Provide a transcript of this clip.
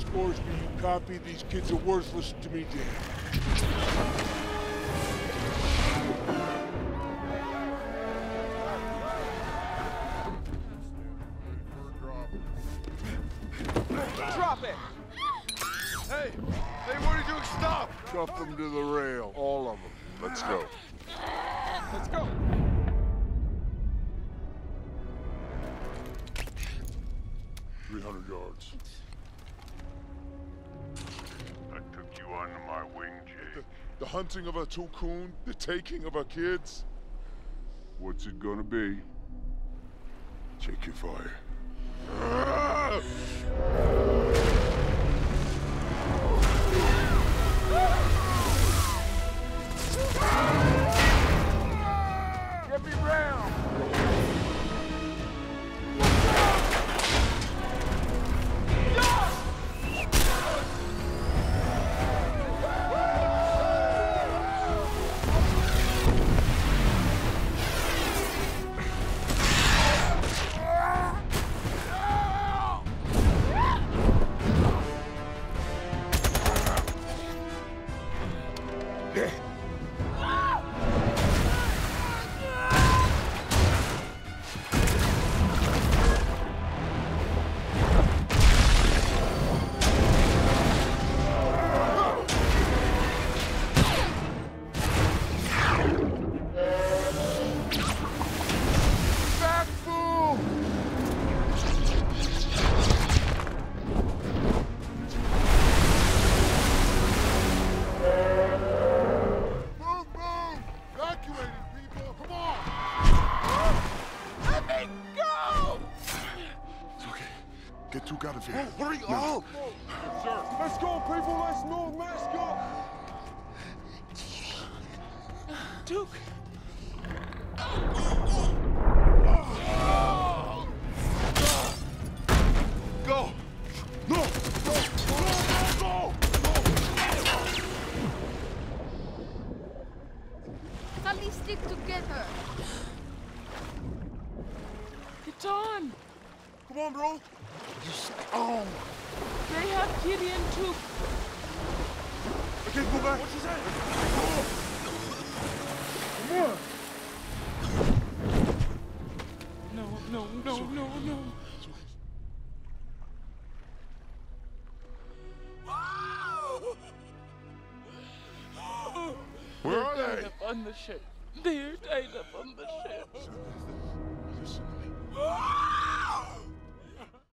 scores. Do you copy? These kids are worse. Listen to me, Jake. Drop it! Hey, they wanted you to stop! Cuff them to the rail, all of them. Let's go. Let's go! $300 yards. I took you under my wing, Jake. The hunting of a Tukun, the taking of our kids. What's it gonna be? Take your fire. Every round. Hurry up! Sir. Let's go, people! Let's move! Let's go! Duke! Go! No! Go! Go! Go! Go! Sully, stick together! Get on! Come on, bro! Oh! They have Gideon too. Okay, go back. What'd you say? Come on. No. Where are they? Tied up on the ship. They're tied up on the ship.